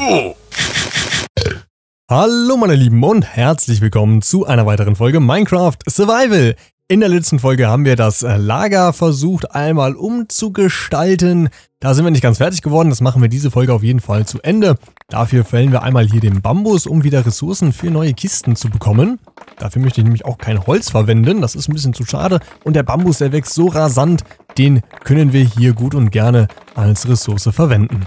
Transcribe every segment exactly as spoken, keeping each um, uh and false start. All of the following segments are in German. Oh. Hallo meine Lieben und herzlich willkommen zu einer weiteren Folge Minecraft Survival. In der letzten Folge haben wir das Lager versucht einmal umzugestalten. Da sind wir nicht ganz fertig geworden, das machen wir diese Folge auf jeden Fall zu Ende. Dafür fällen wir einmal hier den Bambus, um wieder Ressourcen für neue Kisten zu bekommen. Dafür möchte ich nämlich auch kein Holz verwenden, das ist ein bisschen zu schade. Und der Bambus, der wächst so rasant, den können wir hier gut und gerne als Ressource verwenden.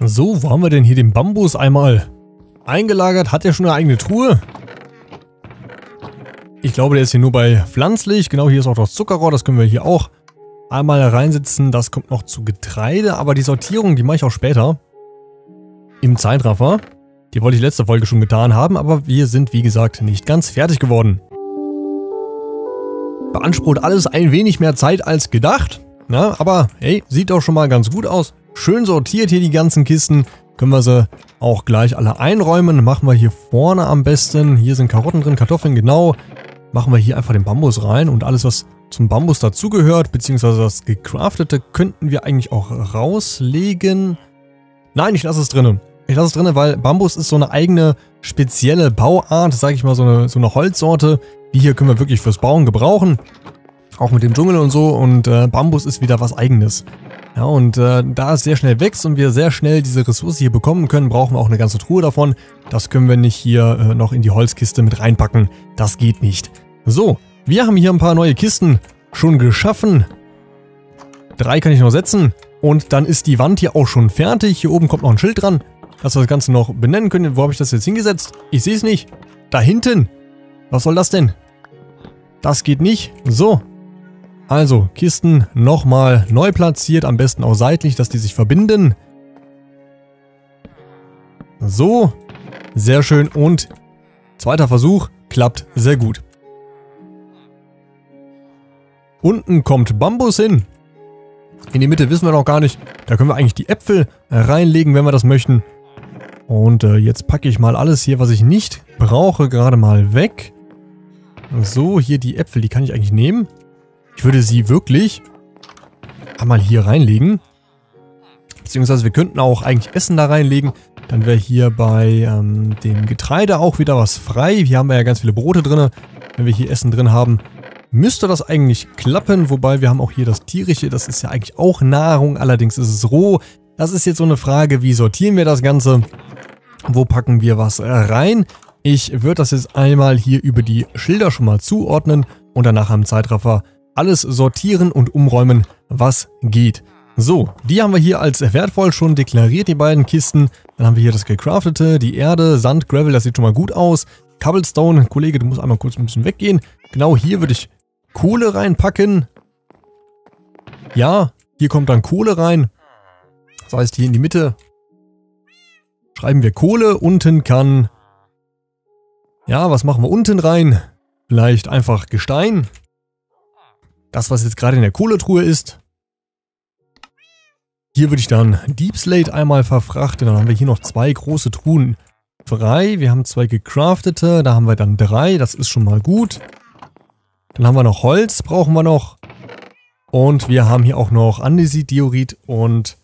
So, wo haben wir denn hier den Bambus einmal eingelagert? Hat der schon eine eigene Truhe? Ich glaube, der ist hier nur bei pflanzlich. Genau, hier ist auch das Zuckerrohr. Das können wir hier auch einmal reinsetzen. Das kommt noch zu Getreide. Aber die Sortierung, die mache ich auch später. Im Zeitraffer. Die wollte ich letzte Folge schon getan haben. Aber wir sind, wie gesagt, nicht ganz fertig geworden. Beansprucht alles ein wenig mehr Zeit als gedacht. Na, aber hey, sieht doch schon mal ganz gut aus. Schön sortiert hier die ganzen Kisten. Können wir sie auch gleich alle einräumen. Machen wir hier vorne am besten. Hier sind Karotten drin, Kartoffeln, genau. Machen wir hier einfach den Bambus rein. Und alles, was zum Bambus dazugehört, beziehungsweise das Gecraftete, könnten wir eigentlich auch rauslegen. Nein, ich lasse es drinnen. Ich lasse es drinnen, weil Bambus ist so eine eigene, spezielle Bauart. Sage ich mal, so eine, so eine Holzsorte. Die hier können wir wirklich fürs Bauen gebrauchen. Auch mit dem Dschungel und so. Und äh, Bambus ist wieder was Eigenes. Ja, und äh, da es sehr schnell wächst und wir sehr schnell diese Ressource hier bekommen können, brauchen wir auch eine ganze Truhe davon. Das können wir nicht hier äh, noch in die Holzkiste mit reinpacken. Das geht nicht. So, wir haben hier ein paar neue Kisten schon geschaffen. Drei kann ich noch setzen. Und dann ist die Wand hier auch schon fertig. Hier oben kommt noch ein Schild dran, dass wir das Ganze noch benennen können. Wo habe ich das jetzt hingesetzt? Ich sehe es nicht. Da hinten. Was soll das denn? Das geht nicht. So. Also, Kisten nochmal neu platziert, am besten auch seitlich, dass die sich verbinden. So, sehr schön und zweiter Versuch, klappt sehr gut. Unten kommt Bambus hin. In die Mitte wissen wir noch gar nicht, da können wir eigentlich die Äpfel reinlegen, wenn wir das möchten. Und äh, jetzt packe ich mal alles hier, was ich nicht brauche, gerade mal weg. So, hier die Äpfel, die kann ich eigentlich nehmen. Ich würde sie wirklich einmal hier reinlegen. Beziehungsweise wir könnten auch eigentlich Essen da reinlegen. Dann wäre hier bei ähm, dem Getreide auch wieder was frei. Hier haben wir ja ganz viele Brote drin. Wenn wir hier Essen drin haben, müsste das eigentlich klappen. Wobei wir haben auch hier das Tierische. Das ist ja eigentlich auch Nahrung. Allerdings ist es roh. Das ist jetzt so eine Frage, wie sortieren wir das Ganze? Wo packen wir was rein? Ich würde das jetzt einmal hier über die Schilder schon mal zuordnen. Und danach am Zeitraffer alles sortieren und umräumen, was geht. So, die haben wir hier als wertvoll schon deklariert, die beiden Kisten. Dann haben wir hier das Gecraftete, die Erde, Sand, Gravel, das sieht schon mal gut aus. Cobblestone, Kollege, du musst einmal kurz ein bisschen weggehen. Genau, hier würde ich Kohle reinpacken. Ja, hier kommt dann Kohle rein. Das heißt, hier in die Mitte schreiben wir Kohle. Unten kann... Ja, was machen wir unten rein? Vielleicht einfach Gestein. Das, was jetzt gerade in der Kohletruhe ist. Hier würde ich dann Deep Slate einmal verfrachten. Dann haben wir hier noch zwei große Truhen frei. Wir haben zwei gecraftete. Da haben wir dann drei. Das ist schon mal gut. Dann haben wir noch Holz. Brauchen wir noch. Und wir haben hier auch noch Andesit, Diorit und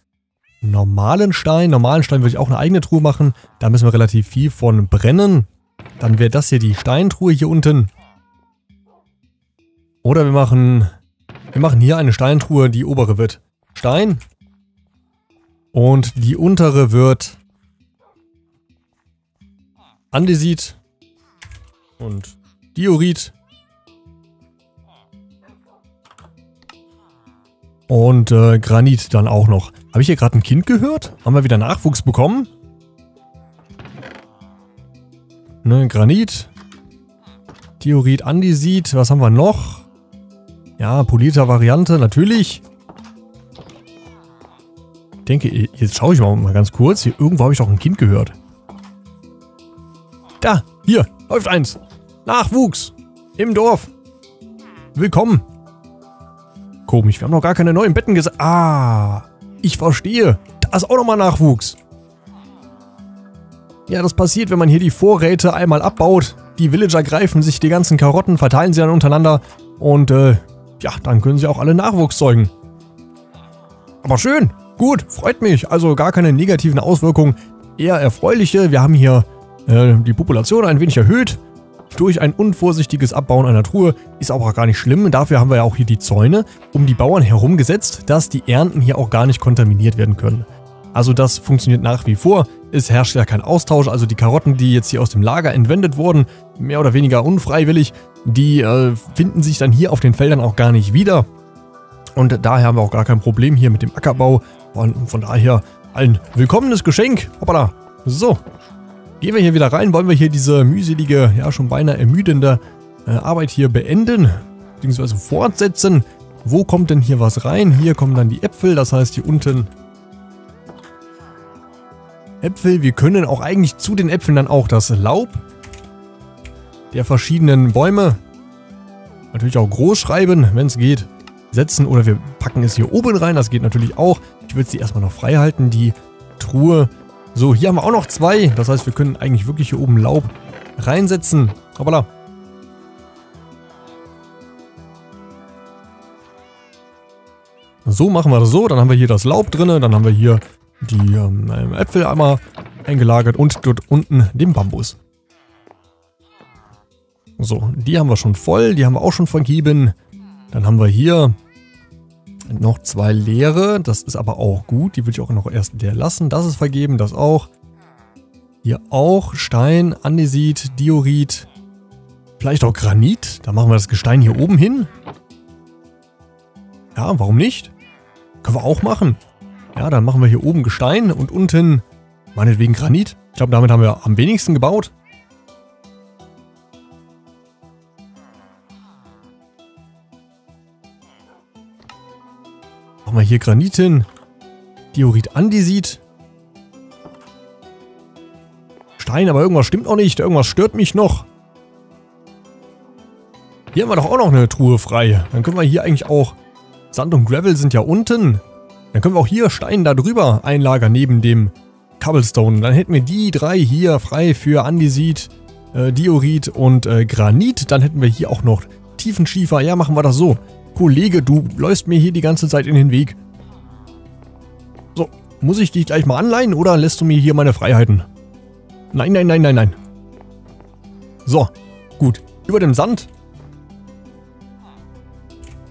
normalen Stein. Normalen Stein würde ich auch eine eigene Truhe machen. Da müssen wir relativ viel von brennen. Dann wäre das hier die Steintruhe hier unten. Oder wir machen, wir machen hier eine Steintruhe, die obere wird Stein und die untere wird Andesit und Diorit. Und äh, Granit dann auch noch. Habe ich hier gerade ein Kind gehört? Haben wir wieder Nachwuchs bekommen? Ne, Granit, Diorit, Andesit, was haben wir noch? Ja, polierter Variante, natürlich. Ich denke, jetzt schaue ich mal, mal ganz kurz. Hier irgendwo habe ich doch ein Kind gehört. Da, hier, läuft eins. Nachwuchs. Im Dorf. Willkommen. Komisch, wir haben noch gar keine neuen Betten gesagt. Ah, ich verstehe. Da ist auch nochmal Nachwuchs. Ja, das passiert, wenn man hier die Vorräte einmal abbaut. Die Villager greifen sich die ganzen Karotten, verteilen sie dann untereinander. Und, äh, ja, dann können sie auch alle Nachwuchs zeugen. Aber schön, gut, freut mich. Also gar keine negativen Auswirkungen. Eher erfreuliche. Wir haben hier äh, die Population ein wenig erhöht. Durch ein unvorsichtiges Abbauen einer Truhe. Ist aber auch gar nicht schlimm. Dafür haben wir ja auch hier die Zäune um die Bauern herum gesetzt, dass die Ernten hier auch gar nicht kontaminiert werden können. Also das funktioniert nach wie vor. Es herrscht ja kein Austausch. Also die Karotten, die jetzt hier aus dem Lager entwendet wurden, mehr oder weniger unfreiwillig, die äh, finden sich dann hier auf den Feldern auch gar nicht wieder. Und daher haben wir auch gar kein Problem hier mit dem Ackerbau. Und von daher ein willkommenes Geschenk. Hoppala. So. Gehen wir hier wieder rein. Wollen wir hier diese mühselige, ja schon beinahe ermüdende äh, Arbeit hier beenden. Beziehungsweise fortsetzen. Wo kommt denn hier was rein? Hier kommen dann die Äpfel. Das heißt hier unten... Äpfel. Wir können auch eigentlich zu den Äpfeln dann auch das Laub der verschiedenen Bäume natürlich auch groß schreiben, wenn es geht, setzen oder wir packen es hier oben rein. Das geht natürlich auch. Ich würde sie erstmal noch frei halten, die Truhe. So, hier haben wir auch noch zwei. Das heißt, wir können eigentlich wirklich hier oben Laub reinsetzen. Hoppala. So machen wir das so. Dann haben wir hier das Laub drin. Dann haben wir hier die ähm, Äpfel einmal eingelagert und dort unten den Bambus. So, die haben wir schon voll, die haben wir auch schon vergeben. Dann haben wir hier noch zwei leere, das ist aber auch gut, die will ich auch noch erst leer lassen. Das ist vergeben, das auch. Hier auch Stein, Andesit, Diorit, vielleicht auch Granit. Da machen wir das Gestein hier oben hin. Ja, warum nicht? Können wir auch machen. Ja, dann machen wir hier oben Gestein und unten meinetwegen Granit. Ich glaube, damit haben wir am wenigsten gebaut. Machen wir hier Granit hin. Diorit, Andesit. Stein, aber irgendwas stimmt noch nicht. Irgendwas stört mich noch. Hier haben wir doch auch noch eine Truhe frei. Dann können wir hier eigentlich auch... Sand und Gravel sind ja unten. Dann können wir auch hier Stein da drüber einlagern, neben dem Cobblestone. Dann hätten wir die drei hier frei für Andesit, äh, Diorit und äh, Granit. Dann hätten wir hier auch noch Tiefenschiefer. Ja, machen wir das so. Kollege, du läufst mir hier die ganze Zeit in den Weg. So, muss ich dich gleich mal anleihen oder lässt du mir hier meine Freiheiten? Nein, nein, nein, nein, nein. So, gut. Über dem Sand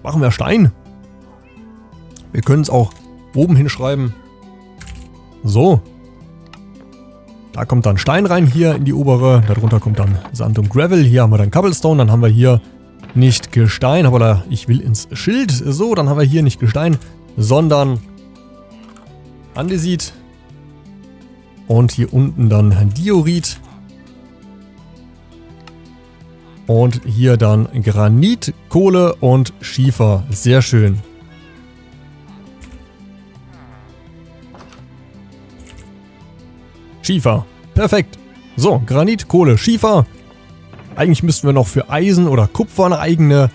machen wir Stein. Wir können es auch oben hinschreiben. So. Da kommt dann Stein rein, hier in die obere. Darunter kommt dann Sand und Gravel. Hier haben wir dann Cobblestone. Dann haben wir hier nicht Gestein, aber da, ich will ins Schild. So, dann haben wir hier nicht Gestein, sondern Andesit. Und hier unten dann Diorit. Und hier dann Granit, Kohle und Schiefer. Sehr schön. Schiefer. Perfekt. So, Granit, Kohle, Schiefer. Eigentlich müssten wir noch für Eisen oder Kupfer eine eigene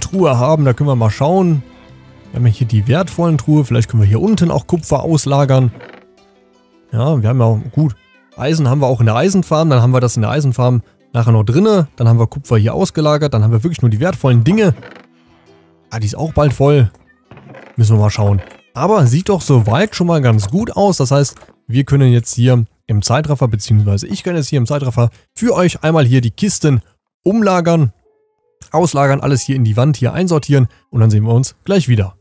Truhe haben. Da können wir mal schauen. Wir haben hier die wertvollen Truhe. Vielleicht können wir hier unten auch Kupfer auslagern. Ja, wir haben ja auch... Gut. Eisen haben wir auch in der Eisenfarm. Dann haben wir das in der Eisenfarm nachher noch drinne. Dann haben wir Kupfer hier ausgelagert. Dann haben wir wirklich nur die wertvollen Dinge. Ah, die ist auch bald voll. Müssen wir mal schauen. Aber sieht doch soweit schon mal ganz gut aus. Das heißt... Wir können jetzt hier im Zeitraffer, beziehungsweise ich kann jetzt hier im Zeitraffer für euch einmal hier die Kisten umlagern, auslagern, alles hier in die Wand hier einsortieren und dann sehen wir uns gleich wieder.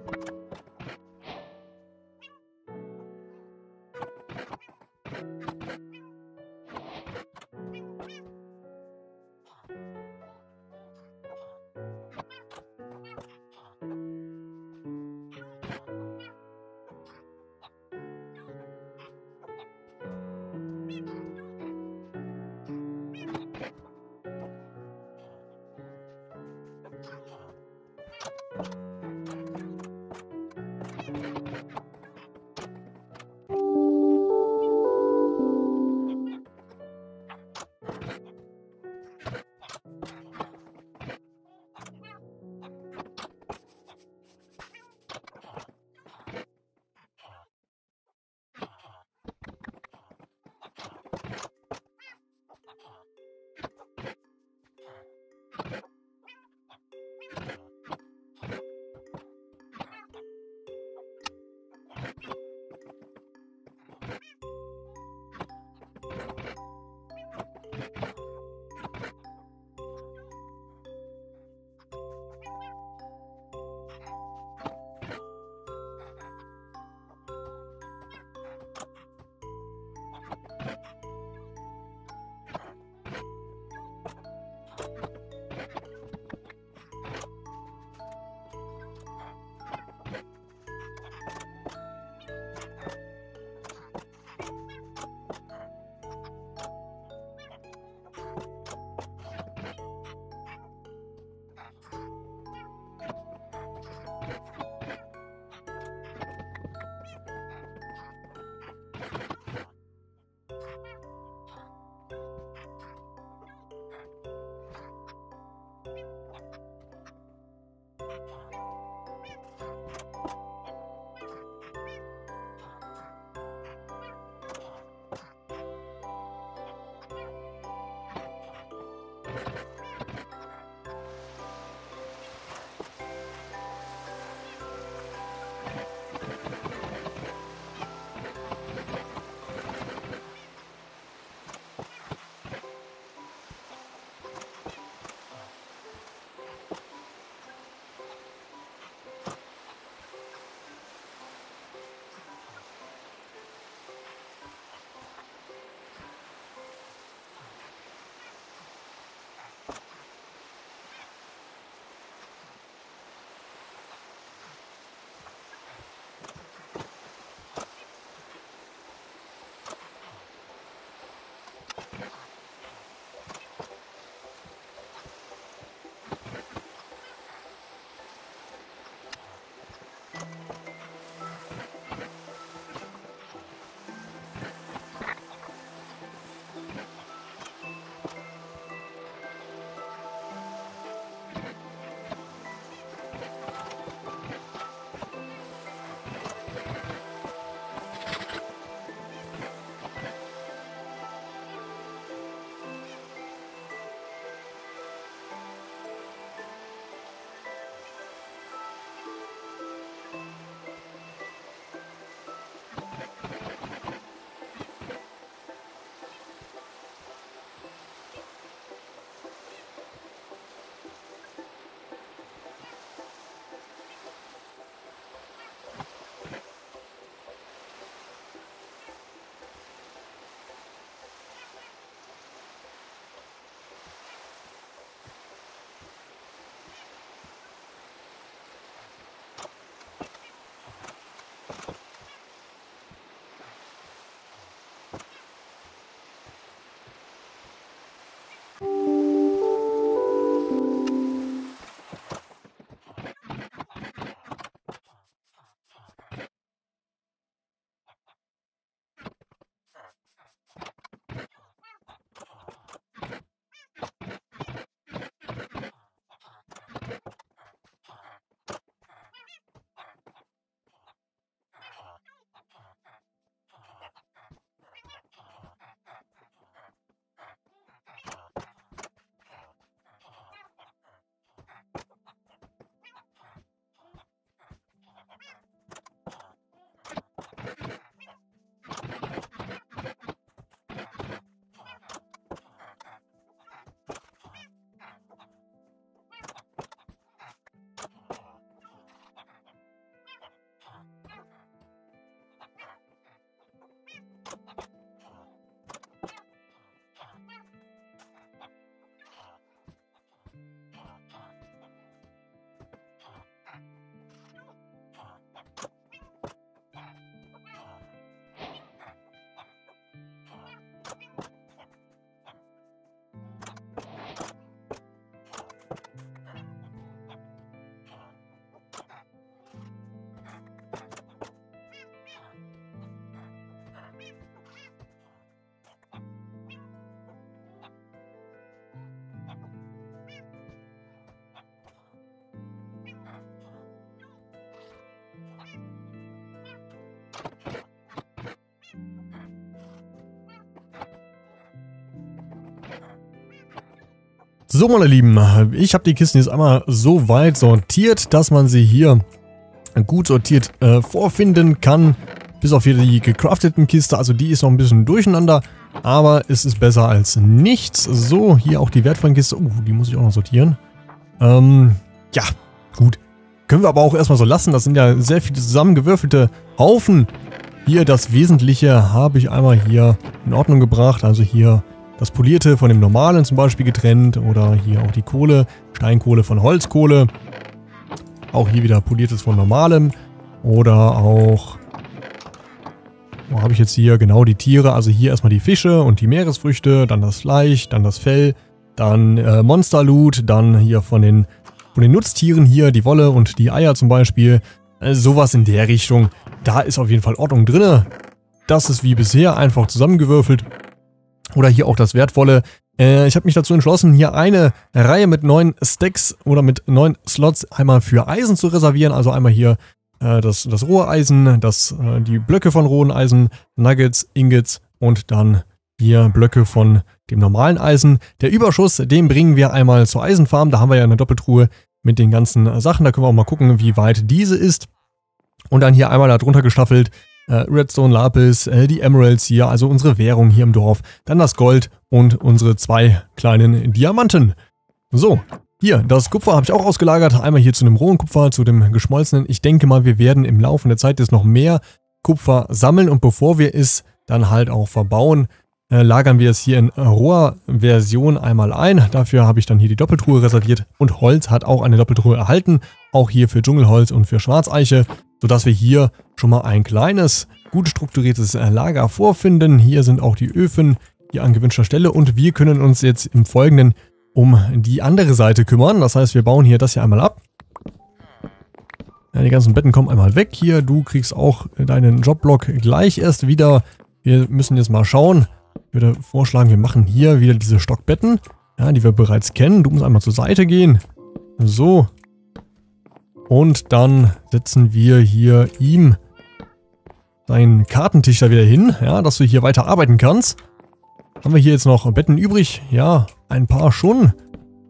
Thank you. You So, meine Lieben, ich habe die Kisten jetzt einmal so weit sortiert, dass man sie hier gut sortiert äh, vorfinden kann. Bis auf hier die gecrafteten Kiste, also die ist noch ein bisschen durcheinander, aber es ist besser als nichts. So, hier auch die wertvollen Kiste. Oh, uh, die muss ich auch noch sortieren. Ähm, ja, gut. Können wir aber auch erstmal so lassen. Das sind ja sehr viele zusammengewürfelte Haufen. Hier das Wesentliche habe ich einmal hier in Ordnung gebracht, also hier das Polierte von dem Normalen zum Beispiel getrennt oder hier auch die Kohle, Steinkohle von Holzkohle. Auch hier wieder Poliertes von Normalem oder auch, wo habe ich jetzt hier genau die Tiere, also hier erstmal die Fische und die Meeresfrüchte, dann das Fleisch, dann das Fell, dann äh, Monsterloot, dann hier von den, von den Nutztieren hier die Wolle und die Eier zum Beispiel. Äh, sowas in der Richtung, da ist auf jeden Fall Ordnung drin. Das ist wie bisher einfach zusammengewürfelt. Oder hier auch das Wertvolle. Äh, ich habe mich dazu entschlossen, hier eine Reihe mit neun Stacks oder mit neun Slots einmal für Eisen zu reservieren. Also einmal hier äh, das, das rohe Eisen, das, äh, die Blöcke von rohen Eisen, Nuggets, Ingots und dann hier Blöcke von dem normalen Eisen. Der Überschuss, den bringen wir einmal zur Eisenfarm. Da haben wir ja eine Doppeltruhe mit den ganzen Sachen. Da können wir auch mal gucken, wie weit diese ist. Und dann hier einmal darunter gestaffelt. Redstone, Lapis, die Emeralds hier, also unsere Währung hier im Dorf, dann das Gold und unsere zwei kleinen Diamanten. So, hier, das Kupfer habe ich auch ausgelagert, einmal hier zu dem rohen Kupfer, zu dem geschmolzenen. Ich denke mal, wir werden im Laufe der Zeit jetzt noch mehr Kupfer sammeln und bevor wir es dann halt auch verbauen, lagern wir es hier in roher Version einmal ein. Dafür habe ich dann hier die Doppeltruhe reserviert und Holz hat auch eine Doppeltruhe erhalten, auch hier für Dschungelholz und für Schwarzeiche, sodass wir hier schon mal ein kleines, gut strukturiertes Lager vorfinden. Hier sind auch die Öfen hier an gewünschter Stelle und wir können uns jetzt im Folgenden um die andere Seite kümmern. Das heißt, wir bauen hier das hier einmal ab. Ja, die ganzen Betten kommen einmal weg hier. Du kriegst auch deinen Jobblock gleich erst wieder. Wir müssen jetzt mal schauen. Ich würde vorschlagen, wir machen hier wieder diese Stockbetten, ja, die wir bereits kennen. Du musst einmal zur Seite gehen. So. Und dann setzen wir hier ihm seinen Kartentisch da wieder hin, ja, dass du hier weiter arbeiten kannst. Haben wir hier jetzt noch Betten übrig? Ja, ein paar schon.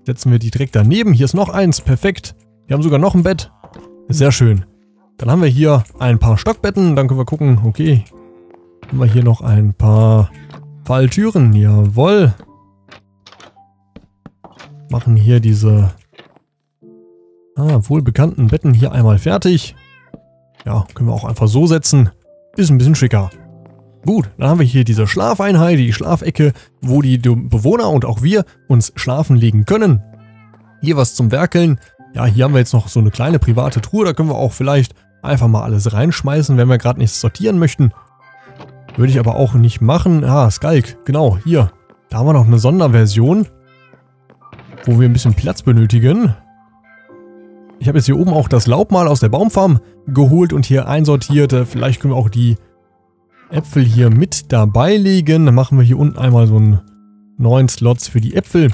Setzen wir die direkt daneben. Hier ist noch eins. Perfekt. Wir haben sogar noch ein Bett. Sehr schön. Dann haben wir hier ein paar Stockbetten. Dann können wir gucken. Okay. Haben wir hier noch ein paar Falltüren. Jawohl. Machen hier diese Ah, wohlbekannten Betten hier einmal fertig. Ja, können wir auch einfach so setzen. Ist ein bisschen schicker. Gut, dann haben wir hier diese Schlafeinheit, die Schlafecke, wo die Bewohner und auch wir uns schlafen legen können. Hier was zum Werkeln. Ja, hier haben wir jetzt noch so eine kleine private Truhe. Da können wir auch vielleicht einfach mal alles reinschmeißen, wenn wir gerade nichts sortieren möchten. Würde ich aber auch nicht machen. Ah, Skalk, genau, hier. Da haben wir noch eine Sonderversion, wo wir ein bisschen Platz benötigen. Ich habe jetzt hier oben auch das Laub mal aus der Baumfarm geholt und hier einsortiert. Vielleicht können wir auch die Äpfel hier mit dabei legen. Dann machen wir hier unten einmal so einen neuen Slots für die Äpfel.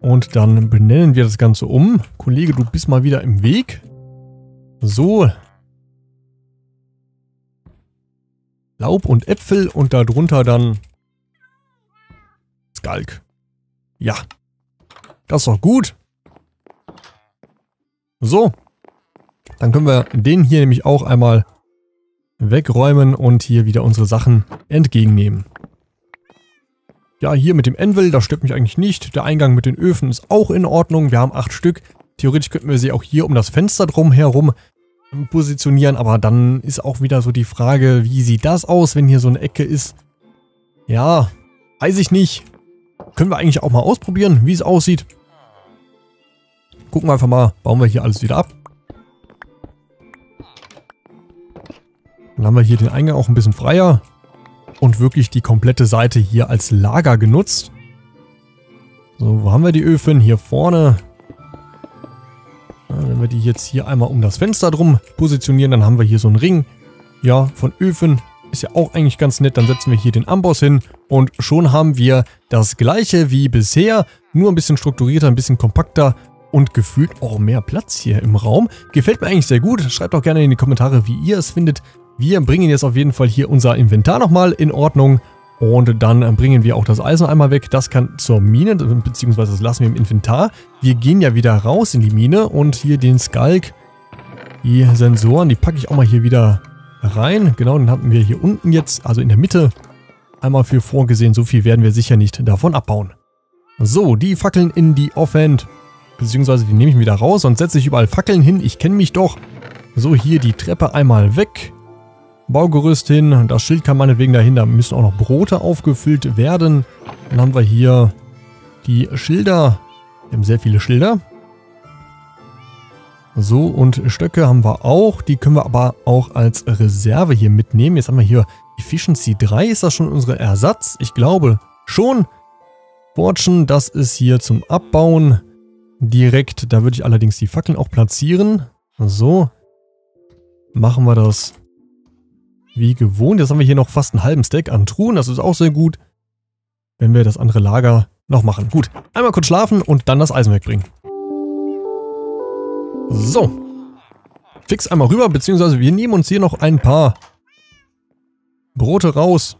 Und dann benennen wir das Ganze um. Kollege, du bist mal wieder im Weg. So. Laub und Äpfel und darunter dann Skalk. Ja. Das ist doch gut. So, dann können wir den hier nämlich auch einmal wegräumen und hier wieder unsere Sachen entgegennehmen. Ja, hier mit dem Anvil, das stört mich eigentlich nicht. Der Eingang mit den Öfen ist auch in Ordnung. Wir haben acht Stück. Theoretisch könnten wir sie auch hier um das Fenster drum herum positionieren, aber dann ist auch wieder so die Frage, wie sieht das aus, wenn hier so eine Ecke ist? Ja, weiß ich nicht. Können wir eigentlich auch mal ausprobieren, wie es aussieht. Gucken wir einfach mal, bauen wir hier alles wieder ab. Dann haben wir hier den Eingang auch ein bisschen freier und wirklich die komplette Seite hier als Lager genutzt. So, wo haben wir die Öfen? Hier vorne. Ja, wenn wir die jetzt hier einmal um das Fenster drum positionieren, dann haben wir hier so einen Ring. Ja, von Öfen. Ist ja auch eigentlich ganz nett. Dann setzen wir hier den Amboss hin und schon haben wir das gleiche wie bisher. Nur ein bisschen strukturierter, ein bisschen kompakter. Und gefühlt auch mehr Platz hier im Raum. Gefällt mir eigentlich sehr gut. Schreibt auch gerne in die Kommentare, wie ihr es findet. Wir bringen jetzt auf jeden Fall hier unser Inventar nochmal in Ordnung. Und dann bringen wir auch das Eisen einmal weg. Das kann zur Mine, beziehungsweise das lassen wir im Inventar. Wir gehen ja wieder raus in die Mine und hier den Skalk, die Sensoren, die packe ich auch mal hier wieder rein. Genau, den hatten wir hier unten jetzt, also in der Mitte, einmal für vorgesehen. So viel werden wir sicher nicht davon abbauen. So, die Fackeln in die Offhand, beziehungsweise die nehme ich wieder raus, sonst setze ich überall Fackeln hin. Ich kenne mich doch. So, hier die Treppe einmal weg. Baugerüst hin, das Schild kann meinetwegen dahin, da müssen auch noch Brote aufgefüllt werden. Dann haben wir hier die Schilder, wir haben sehr viele Schilder. So, und Stöcke haben wir auch, die können wir aber auch als Reserve hier mitnehmen. Jetzt haben wir hier Efficiency drei, ist das schon unsere Ersatz? Ich glaube schon. Fortune, das ist hier zum Abbauen direkt, da würde ich allerdings die Fackeln auch platzieren. So, machen wir das wie gewohnt. Jetzt haben wir hier noch fast einen halben Stack an Truhen. Das ist auch sehr gut, wenn wir das andere Lager noch machen. Gut, einmal kurz schlafen und dann das Eisen wegbringen. So. Fix einmal rüber, beziehungsweise wir nehmen uns hier noch ein paar Brote raus.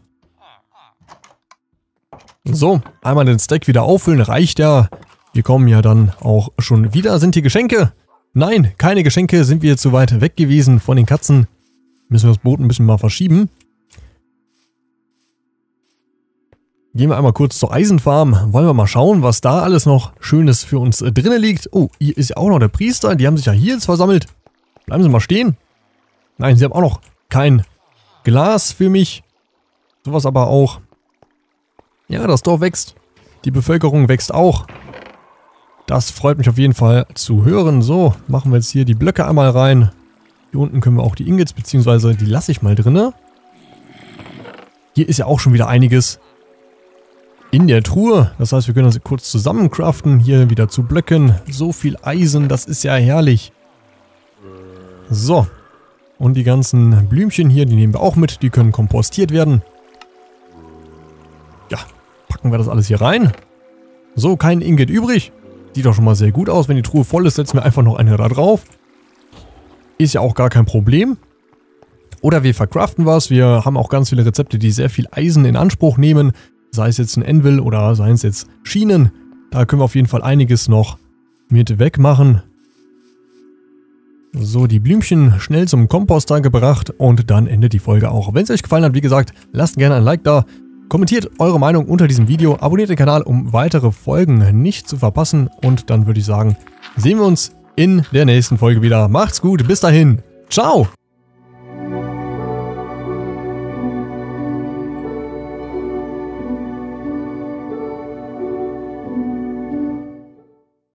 So, einmal den Stack wieder auffüllen. Reicht ja. Wir kommen ja dann auch schon wieder. Sind hier Geschenke? Nein, keine Geschenke. Sind wir zu weit weg gewesen von den Katzen. Müssen wir das Boot ein bisschen mal verschieben. Gehen wir einmal kurz zur Eisenfarm. Wollen wir mal schauen, was da alles noch Schönes für uns drinnen liegt. Oh, hier ist ja auch noch der Priester. Die haben sich ja hier jetzt versammelt. Bleiben Sie mal stehen. Nein, sie haben auch noch kein Glas für mich. Sowas aber auch. Ja, das Dorf wächst. Die Bevölkerung wächst auch. Das freut mich auf jeden Fall zu hören. So, machen wir jetzt hier die Blöcke einmal rein. Hier unten können wir auch die Ingots, beziehungsweise die lasse ich mal drinne. Hier ist ja auch schon wieder einiges in der Truhe. Das heißt, wir können das kurz zusammen craften. Hier wieder zu Blöcken. So viel Eisen, das ist ja herrlich. So. Und die ganzen Blümchen hier, die nehmen wir auch mit. Die können kompostiert werden. Ja, packen wir das alles hier rein. So, kein Ingot übrig. Sieht doch schon mal sehr gut aus. Wenn die Truhe voll ist, setzen wir einfach noch eine da drauf. Ist ja auch gar kein Problem. Oder wir verkraften was. Wir haben auch ganz viele Rezepte, die sehr viel Eisen in Anspruch nehmen. Sei es jetzt ein Anvil oder sei es jetzt Schienen. Da können wir auf jeden Fall einiges noch mit wegmachen. So, die Blümchen schnell zum Komposter gebracht. Und dann endet die Folge auch. Wenn es euch gefallen hat, wie gesagt, lasst gerne ein Like da. Kommentiert eure Meinung unter diesem Video. Abonniert den Kanal, um weitere Folgen nicht zu verpassen. Und dann würde ich sagen, sehen wir uns in der nächsten Folge wieder. Macht's gut, bis dahin. Ciao!